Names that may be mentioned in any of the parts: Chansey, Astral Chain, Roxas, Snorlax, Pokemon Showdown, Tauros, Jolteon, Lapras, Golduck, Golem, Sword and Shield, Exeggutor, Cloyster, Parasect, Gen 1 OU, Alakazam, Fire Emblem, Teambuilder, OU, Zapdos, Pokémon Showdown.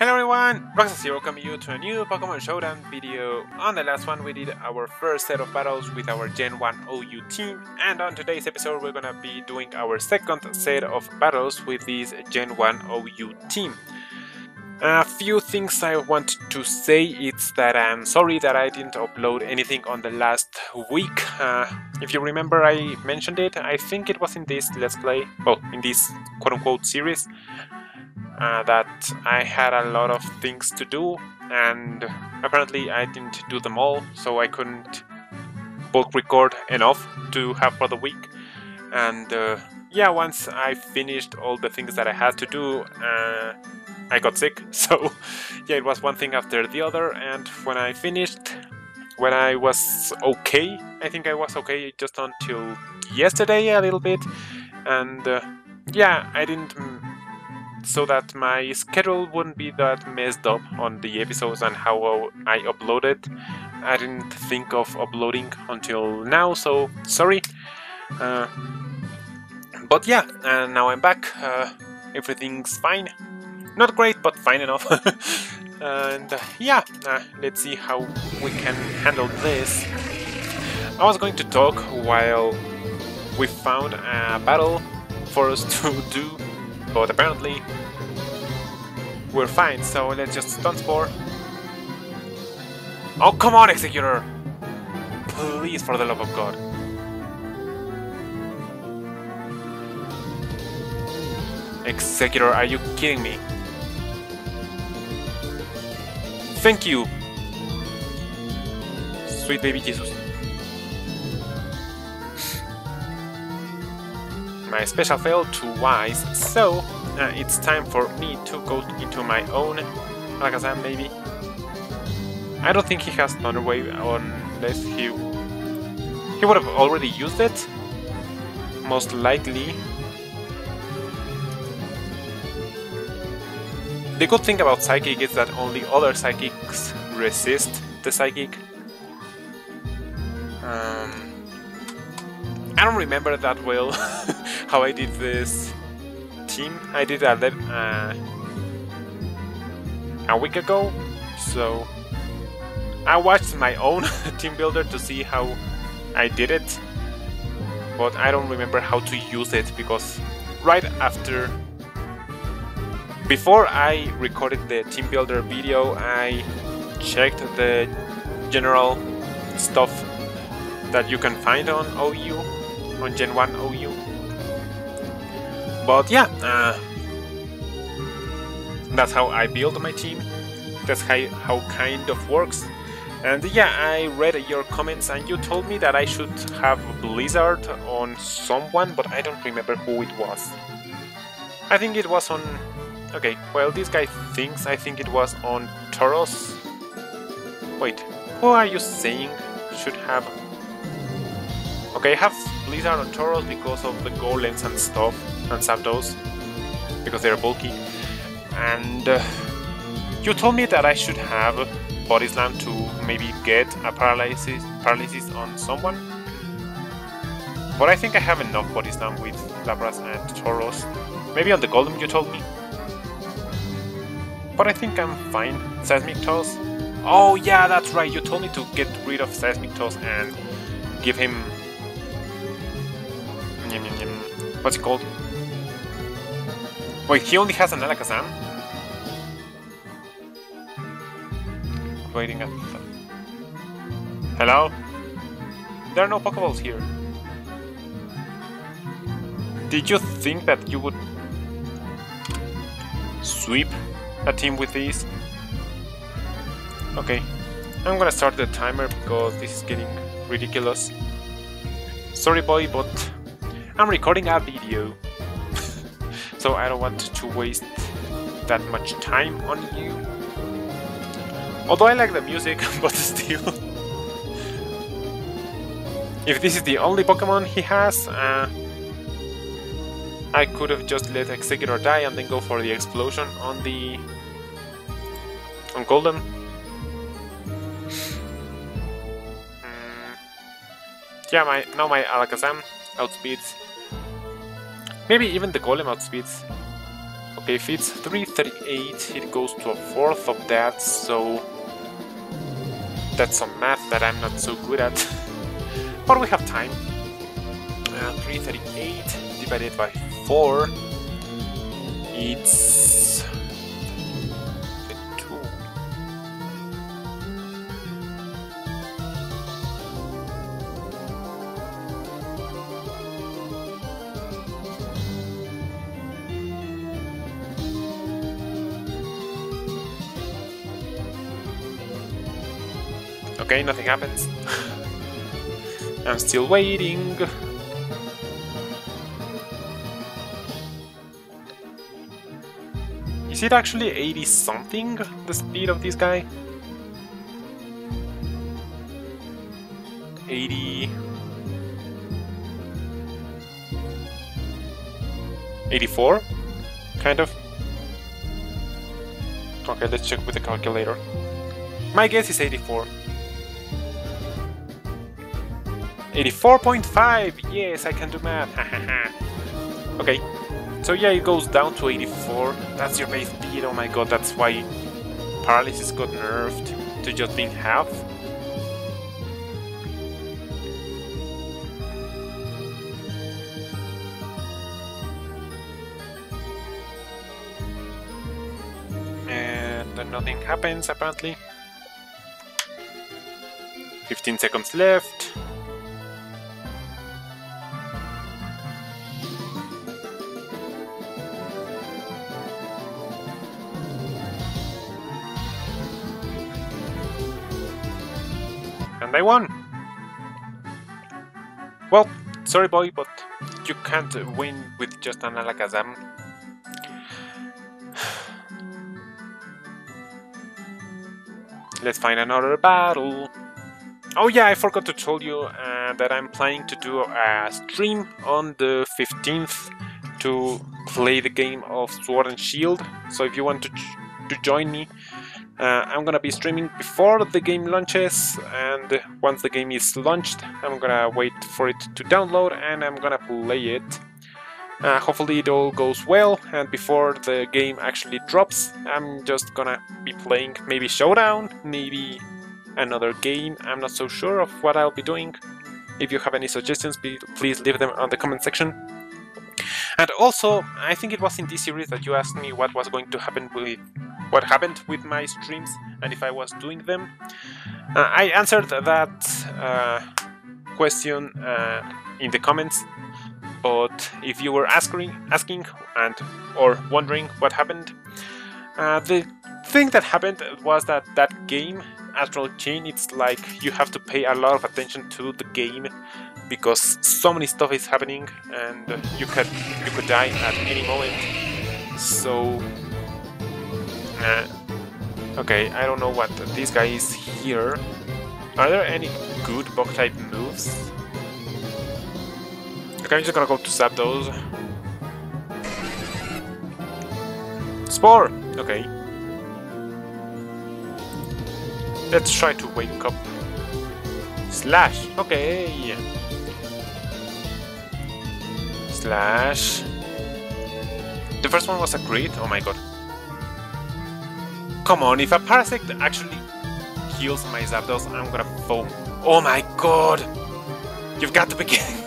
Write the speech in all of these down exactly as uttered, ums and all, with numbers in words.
Hello everyone, Roxas here, welcoming you to a new Pokemon Showdown video. On the last one we did our first set of battles with our Gen one O U team, and on today's episode we're gonna be doing our second set of battles with this Gen one O U team. A few things I want to say, it's that I'm sorry that I didn't upload anything on the last week. Uh, if you remember, I mentioned it, I think it was in this Let's Play, well, in this quote-unquote series, Uh, that I had a lot of things to do and apparently I didn't do them all, so I couldn't bulk record enough to have for the week. And uh, yeah, once I finished all the things that I had to do, uh, I got sick, so yeah, it was one thing after the other. And when I finished, when I was okay, I think I was okay just until yesterday a little bit, and uh, yeah, I didn't... so that my schedule wouldn't be that messed up on the episodes and how I uploaded. I didn't think of uploading until now, so sorry. Uh, but yeah, and now I'm back. Uh, everything's fine. Not great, but fine enough. And uh, yeah, uh, let's see how we can handle this. I was going to talk while we found a battle for us to do, but apparently we're fine, so let's just stun spore. Oh, come on, Exeggutor! Please, for the love of God. Exeggutor, are you kidding me? Thank you! Sweet baby Jesus. My special failed to wise, so uh, it's time for me to go into my own Alakazam, maybe. I don't think he has Thunder Wave unless he... he would have already used it, most likely. The good thing about Psychic is that only other Psychics resist the Psychic. Um... I don't remember that well how I did this team. I did a, uh, a week ago, so I watched my own team builder to see how I did it, but I don't remember how to use it because right after, before I recorded the team builder video, I checked the general stuff that you can find on O U, on Gen one O U. But yeah, uh, that's how I build my team, that's how, how kind of works. And yeah, I read your comments and you told me that I should have Blizzard on someone, but I don't remember who it was. I think it was on... okay, well, this guy thinks I think it was on Tauros. Wait, who are you saying should have... okay, I have Blizzard on Tauros because of the golems and stuff, and Zapdos, because they're bulky. And uh, you told me that I should have Body Slam to maybe get a paralysis, paralysis on someone. But I think I have enough Body Slam with Lapras and Tauros. Maybe on the Golem you told me. But I think I'm fine. Seismic Toss. Oh yeah, that's right, you told me to get rid of Seismic Toss and give him... what's it called? Wait, he only has an Alakazam? Waiting at... the... hello? There are no Pokeballs here. Did you think that you would sweep a team with these? Okay, I'm gonna start the timer because this is getting ridiculous. Sorry boy, but I'm recording a video, so I don't want to waste that much time on you. Although I like the music, but still. If this is the only Pokemon he has, uh, I could have just let Exeggutor die and then go for the explosion on the... on Golem. Mm. Yeah, my now my Alakazam outspeeds. Maybe even the Golem outspeeds. if it's three thirty-eight, it goes to a fourth of that, so that's some math that I'm not so good at. But we have time. Uh, three thirty-eight divided by four, it's twenty-two. Okay, nothing happens. I'm still waiting. Is it actually eighty something, the speed of this guy? eighty... eighty-four? Kind of? Okay, let's check with the calculator. My guess is eighty-four. eighty-four point five! Yes, I can do math! Okay, so yeah, it goes down to eighty-four. That's your base speed, oh my god, that's why Paralysis got nerfed to just being half. And then nothing happens, apparently. fifteen seconds left. And I won! Well, sorry boy, but you can't win with just an Alakazam. Let's find another battle. Oh yeah, I forgot to tell you uh, that I'm planning to do a stream on the fifteenth to play the game of Sword and Shield. So if you want to, to join me, Uh, I'm gonna be streaming before the game launches, and once the game is launched, I'm gonna wait for it to download and I'm gonna play it. Uh, hopefully it all goes well, and before the game actually drops, I'm just gonna be playing maybe Showdown, maybe another game. I'm not so sure of what I'll be doing. If you have any suggestions, please leave them on the comment section. And also, I think it was in this series that you asked me what was going to happen with what happened with my streams and if I was doing them. Uh, I answered that uh, question uh, in the comments, but if you were asking, asking and or wondering what happened, uh, the thing that happened was that that game, Astral Chain, it's like you have to pay a lot of attention to the game because so many stuff is happening and you could, you could die at any moment, so... Uh, okay, I don't know what this guy is here. Are there any good bug type moves? Okay, I'm just gonna go to Zapdos. Spore! Okay. Let's try to wake up. Slash! Okay! Slash. The first one was a crit, oh my god. Come on, if a Parasect actually heals my Zapdos, I'm gonna foam. Oh my god! You've got to be kidding.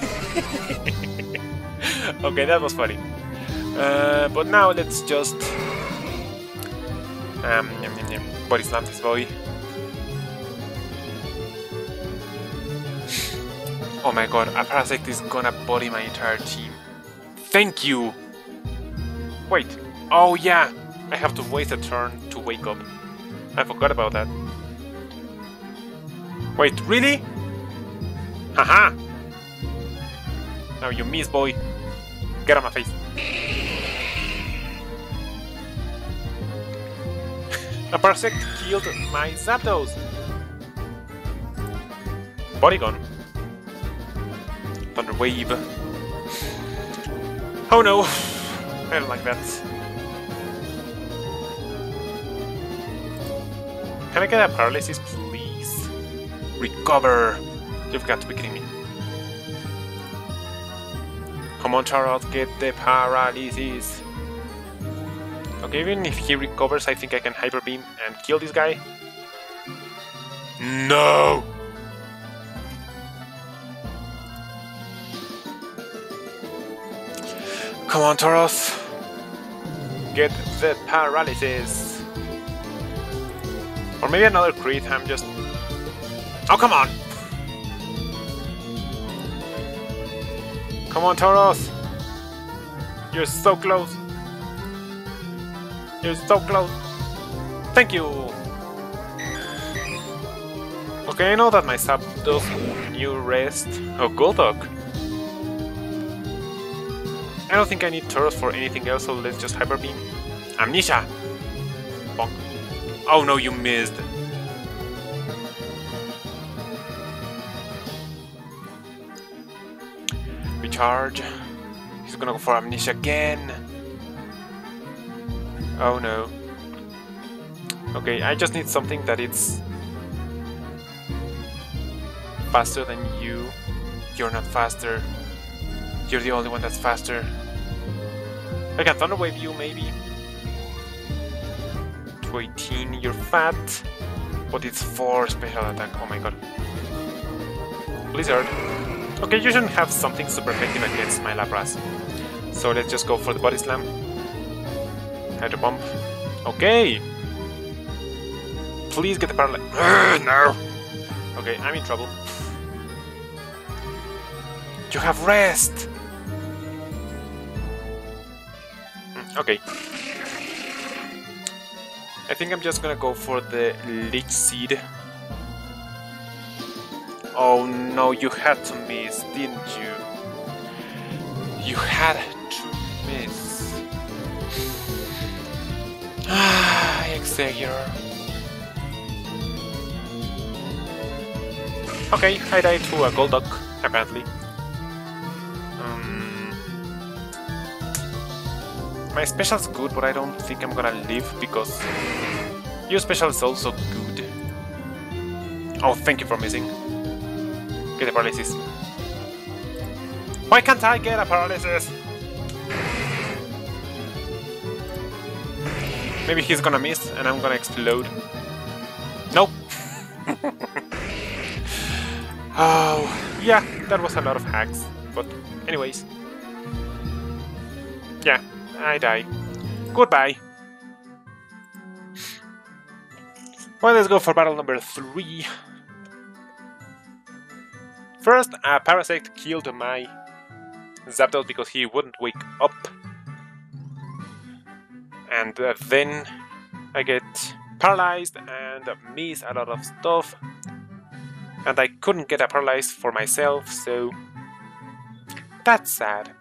Okay, that was funny. Uh, but now let's just... Um, yum, yum, yum. Body slam this boy. Oh my god, a Parasect is gonna body my entire team. Thank you! Wait, oh yeah! I have to waste a turn to wake up. I forgot about that. Wait, really? Haha! Now you miss, boy. Get on my face. A Parasect killed my Zapdos. Body gone. Thunder wave. Oh no! I don't like that. Can I get a paralysis, please? Recover! You've got to be kidding me. Come on, Tauros, get the paralysis. Okay, even if he recovers, I think I can Hyper Beam and kill this guy. No! Come on, Tauros! Get the paralysis! Or maybe another crit, I'm just... Oh, come on! Come on, Tauros! You're so close! You're so close! Thank you! Okay, I know that my Zapdos new rest... Oh, Golduck! I don't think I need Tauros for anything else, so let's just Hyper Beam. Amnesia! Bonk. Oh no, you missed! Recharge. He's gonna go for Amnesia again! Oh no. Okay, I just need something that it's... faster than you. You're not faster. You're the only one that's faster. I can Thunder Wave you, maybe. two eighteen, you're fat. But it's four special attack, oh my god. Blizzard. Okay, you shouldn't have something super effective against my Lapras. So let's just go for the Body Slam. Hydro Pump. Okay! Please get the Paralyze. No! Okay, I'm in trouble. You have rest! Okay. I think I'm just gonna go for the Leech Seed. Oh no, you had to miss, didn't you? You had to miss. Ah, Exeggutor. Okay, I died to a Golduck, apparently. Um, my special's good, but I don't think I'm gonna live because your special is also good. Oh, thank you for missing. Get a paralysis. Why can't I get a paralysis? Maybe he's gonna miss and I'm gonna explode. Nope. Oh, yeah, that was a lot of hacks. But anyways. Yeah, I die. Goodbye. Well, let's go for battle number three. First, a Parasect killed my Zapdos because he wouldn't wake up. And uh, then I get paralyzed and miss a lot of stuff. And I couldn't get a paralyzed for myself, so... that's sad.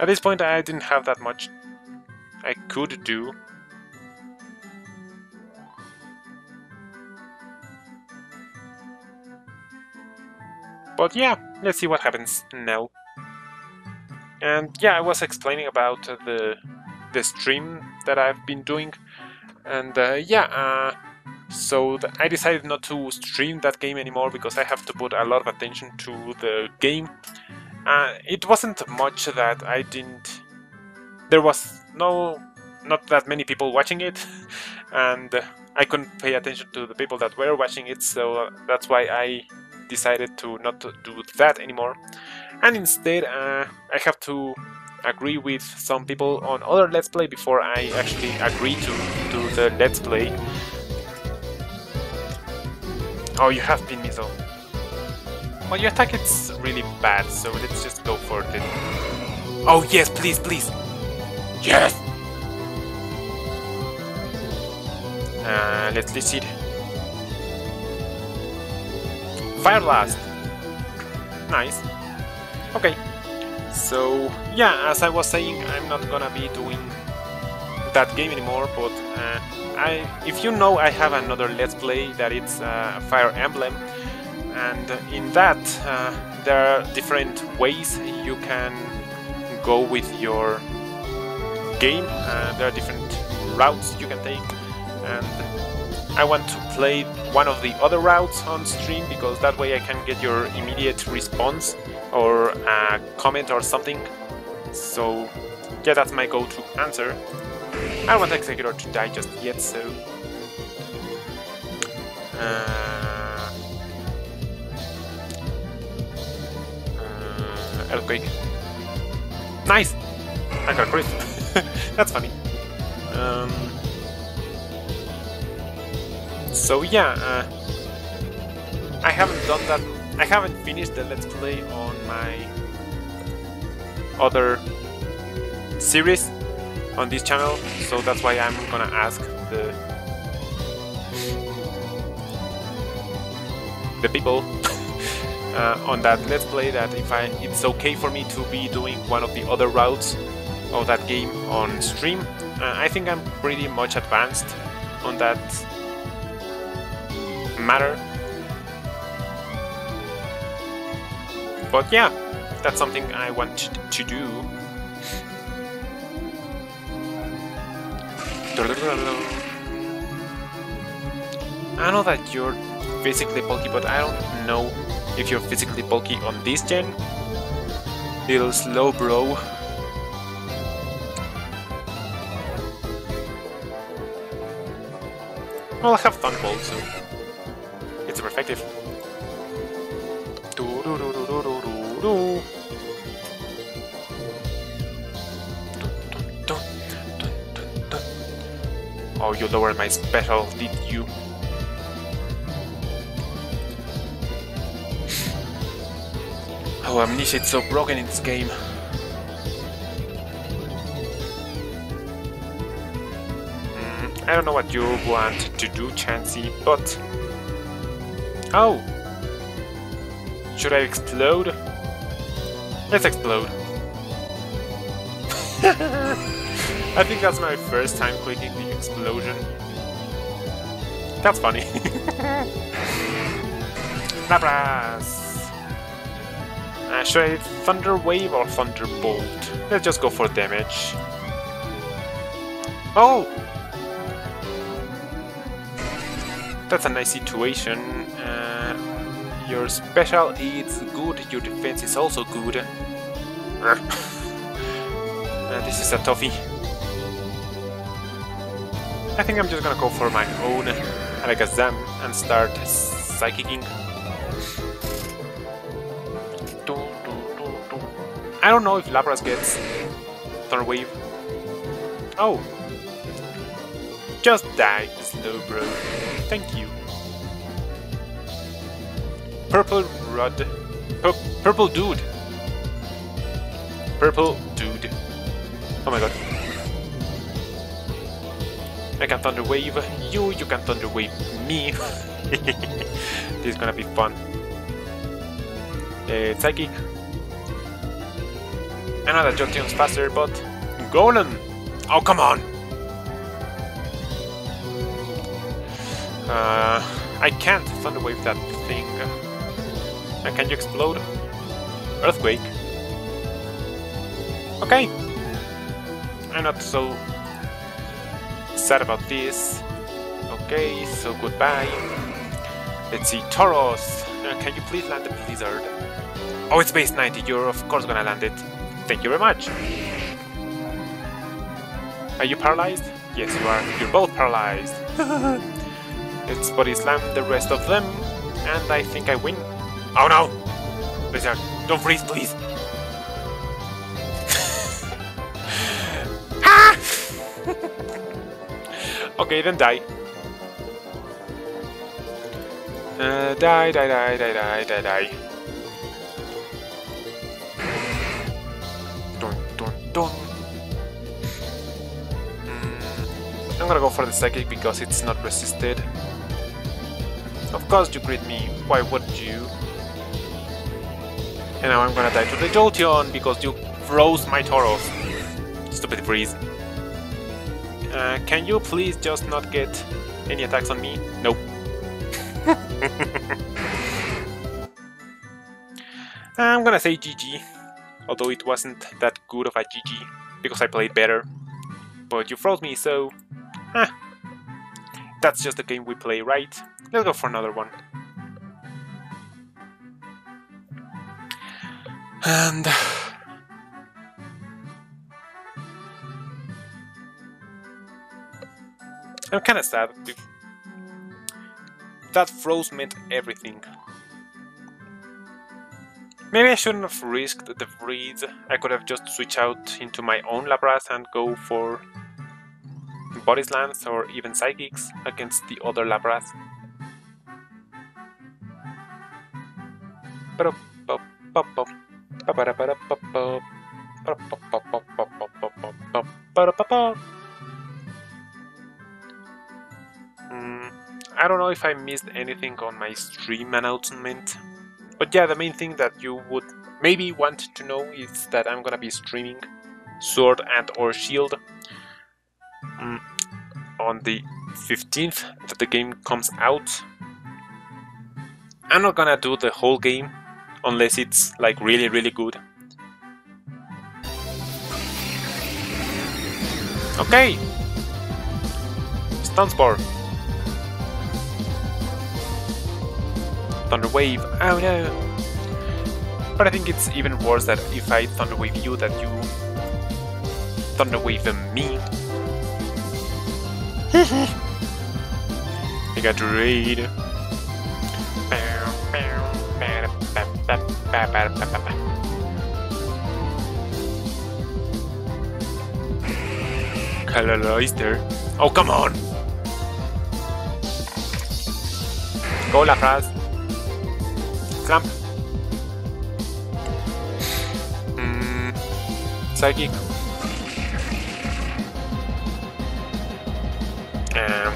At this point, I didn't have that much I could do. But yeah, let's see what happens now. And yeah, I was explaining about the the stream that I've been doing, and uh, yeah, uh, so th I decided not to stream that game anymore because I have to put a lot of attention to the game. Uh, it wasn't much that I didn't. There was no, not that many people watching it, and uh, I couldn't pay attention to the people that were watching it, so uh, that's why I decided to not to do that anymore, and instead uh, I have to agree with some people on other Let's Play before I actually agree to do the Let's Play. Oh, you have Pin Missile. Well, your attack is really bad, so let's just go for it. Oh yes, please, please! Yes! Uh, let's list it. Fire Blast! Nice. Okay. So, yeah, as I was saying, I'm not gonna be doing that game anymore, but uh, I, if you know, I have another Let's Play that it's uh, Fire Emblem, and in that uh, there are different ways you can go with your game, uh, there are different routes you can take, and I want to play one of the other routes on stream because that way I can get your immediate response or a comment or something So yeah, that's my go-to answer. I don't want Exeggutor to die just yet, so... Uh, uh, earthquake. Nice! I got a crit. That's funny. Um, so yeah, uh, I haven't done that. I haven't finished the Let's Play on my other series on this channel, so that's why I'm gonna ask the the people uh, on that Let's Play that if I it's okay for me to be doing one of the other routes of that game on stream. Uh, I think I'm pretty much advanced on that matter. But yeah, that's something I want to do. I know that you're physically bulky, but I don't know if you're physically bulky on this gen. Little slow, bro. Well, I have Thunderbolt, so it's super effective. Oh, you lowered my special, did you? Oh, Amnesia is so broken in this game. I don't know what you want to do, Chansey, but... Oh! Should I explode? Let's explode. I think that's my first time clicking the explosion. That's funny. Lapras! Uh, should I Thunder Wave or Thunderbolt? Let's just go for damage. Oh! That's a nice situation. Uh, your special is good, your defense is also good. uh, this is a toughie. I think I'm just gonna go for my own Alakazam and start psychicking. I don't know if Lapras gets Thunder Wave. Oh! Just die, slow bro. Thank you. Purple Rod. Pur purple Dude. Purple Dude. Oh my god. I can Thunder Wave you, you can Thunder Wave me. This is gonna be fun. Uh, psychic. I know that Jolteon's faster, but. Golem! Oh, come on! Uh, I can't Thunder Wave that thing. Uh, can you explode? Earthquake. Okay. I'm not so sad about this. Okay, so goodbye. Let's see, Tauros. Uh, can you please land the Blizzard? Oh, it's base ninety. You're of course gonna land it. Thank you very much. Are you paralyzed? Yes, you are. You're both paralyzed. Let's body slam the rest of them, and I think I win. Oh no! Blizzard, don't freeze, please! Ah! Okay, then die. Uh, die, die, die, die, die, die, die. Dun, dun, dun. Mm, I'm gonna go for the psychic because it's not resisted. Of course you crit me, why would you? And now I'm gonna die to the Jolteon because you froze my Tauros. Stupid freeze. Uh, can you please just not get any attacks on me? Nope. I'm gonna say G G. Although it wasn't that good of a G G because I played better. But you froze me, so... Huh. That's just the game we play, right? Let's go for another one. And... I'm kinda sad. That froze meant everything. Maybe I shouldn't have risked the freeze. I could have just switched out into my own Lapras and go for body slams or even psychics against the other Lapras. Mm, I don't know if I missed anything on my stream announcement. But yeah, the main thing that you would maybe want to know is that I'm gonna be streaming Sword and or Shield um, on the fifteenth that the game comes out. I'm not gonna do the whole game unless it's like really really good. Okay! Stun Spore! Thunder Wave, oh no! But I think it's even worse that if I Thunder Wave you, that you Thunder Wave me. I got raid. Cloyster. Oh, come on! Go, Lapras! Clamp! Mm. Psychic. Um.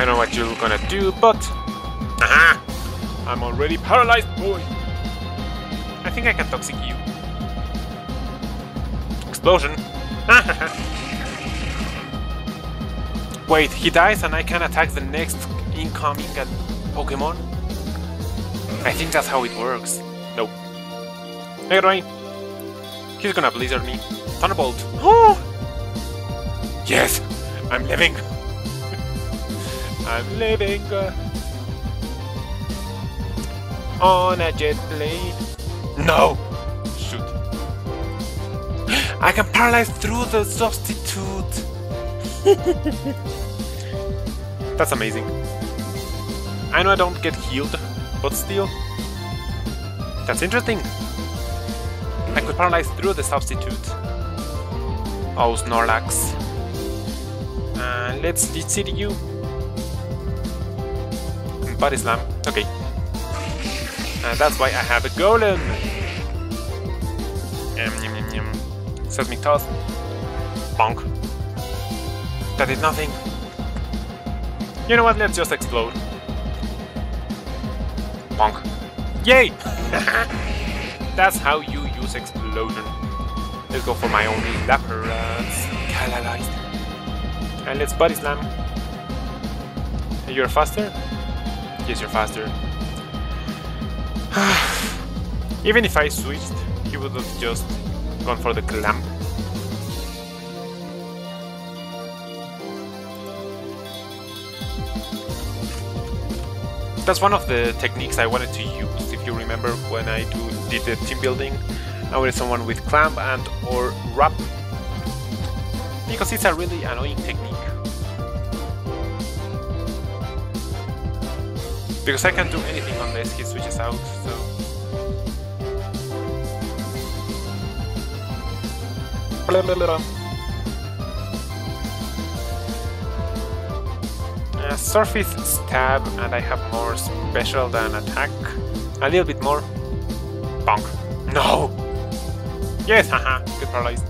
I know what you're gonna do, but... Aha! I'm already paralyzed, boy! I think I can toxic you. Explosion! Wait, he dies and I can attack the next incoming at Pokemon? I think that's how it works. Nope. Never mind. He's gonna blizzard me. Thunderbolt! Oh! Yes! I'm living! I'm living! On a jet plane. No! Shoot. I can paralyze through the substitute! That's amazing. I know I don't get healed, but still. That's interesting. I could paralyze through the substitute. Oh, Snorlax. Uh, let's D C you. Body slam. Okay. Uh, that's why I have a Golem! Um, yum, yum, yum. Seismic Toss. Bonk. That did nothing. You know what, let's just explode. Bonk. Yay! That's how you use explosion. Let's go for my only Lapras. Calalite. And let's body slam. You're faster? Yes, you're faster. Even if I switched, he would have just gone for the clamp. That's one of the techniques I wanted to use, if you remember when I do, did the team building. I wanted someone with clamp and or wrap, because it's a really annoying technique. Because I can't do anything unless he switches out, so... Uh, surface stab, and I have more special than attack. A little bit more. Bonk. No! Yes, haha, get paralyzed.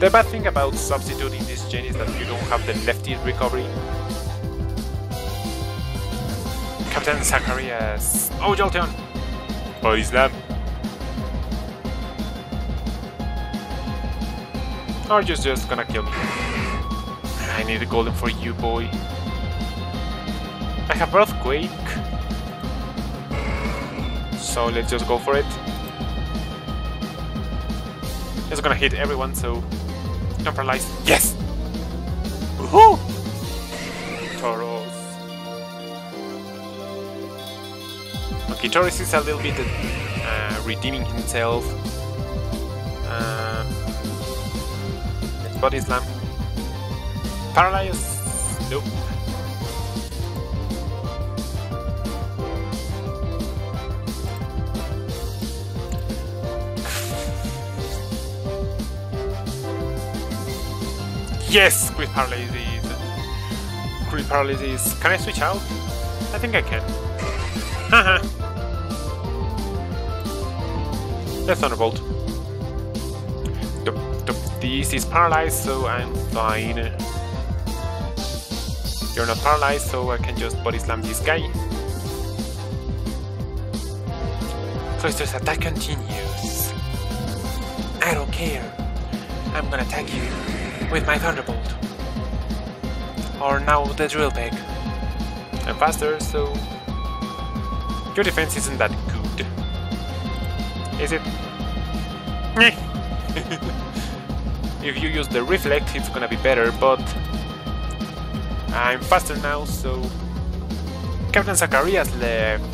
The bad thing about substituting this gen is that you don't have the lefty recovery. Captain Zacharias. Oh, Jolteon! Body slam. Or you're just gonna kill me. I need a golden for you, boy. I have earthquake. So let's just go for it. It's gonna hit everyone, so... I'm paralyzed. Yes! Woohoo! Tauros. Okay, Tauros is a little bit uh, redeeming himself. Uh, it's Body Slam. Paralyze? Nope. Yes! Grid Paralysis! Grid Paralysis. Can I switch out? I think I can. Haha! That's Thunderbolt. The, the, the E C is paralyzed, so I'm fine. You're not paralyzed, so I can just Body Slam this guy. Cloyster's attack continues. I don't care. I'm gonna attack you. With my Thunderbolt. Or now the Drill Bag. I'm faster, so... Your defense isn't that good. Is it? If you use the Reflect, it's gonna be better, but... I'm faster now, so... Captain Zacharias left.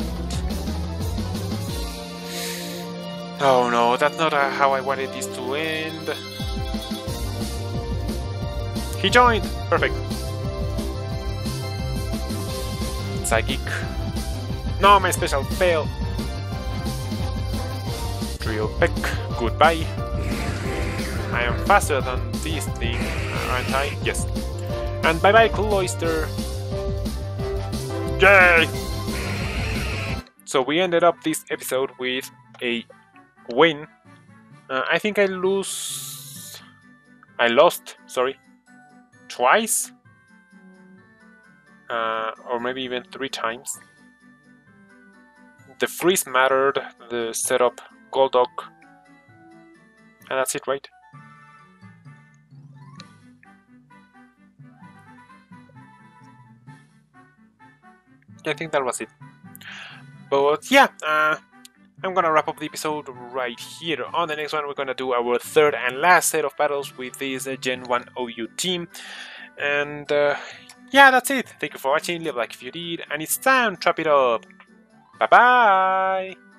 Oh no, that's not uh, how I wanted this to end. He joined! Perfect. Psychic. No, my special fail. Drill Peck. Goodbye. I am faster than this thing, aren't I? Yes. And bye bye, Cloyster. Yay! So we ended up this episode with a win. Uh, I think I lose. I lost, sorry. Twice? Uh, or maybe even three times. The freeze mattered, the setup Golduck. And that's it, right? I think that was it. But yeah, uh, I'm gonna wrap up the episode right here. On the next one, we're gonna do our third and last set of battles with this uh, Gen one O U team. And uh, yeah, that's it. Thank you for watching, leave a like if you did, and it's time to wrap it up. Bye bye!